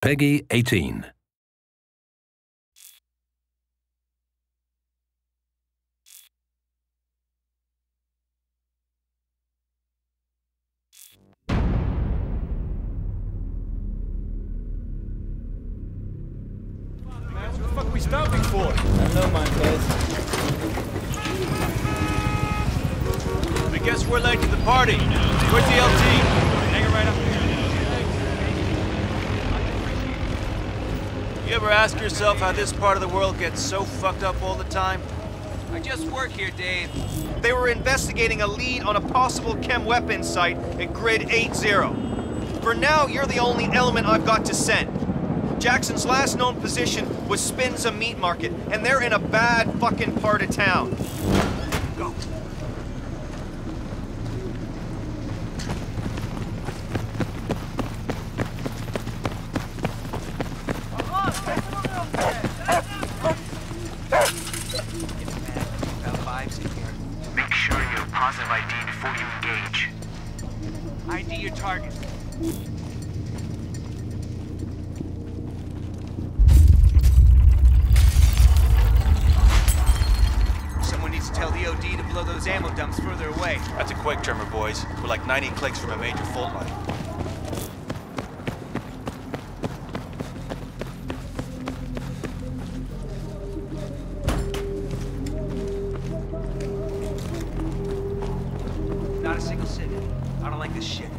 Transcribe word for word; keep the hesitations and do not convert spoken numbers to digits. Peggy eighteen. Ask yourself how this part of the world gets so fucked up all the time? I just work here, Dave. They were investigating a lead on a possible chem weapon site at grid eight zero. For now, you're the only element I've got to send. Jackson's last known position was Spinza Meat Market, and they're in a bad fucking part of town. Go. ninety clicks from a major fault line. Not a single city. I don't like this shit.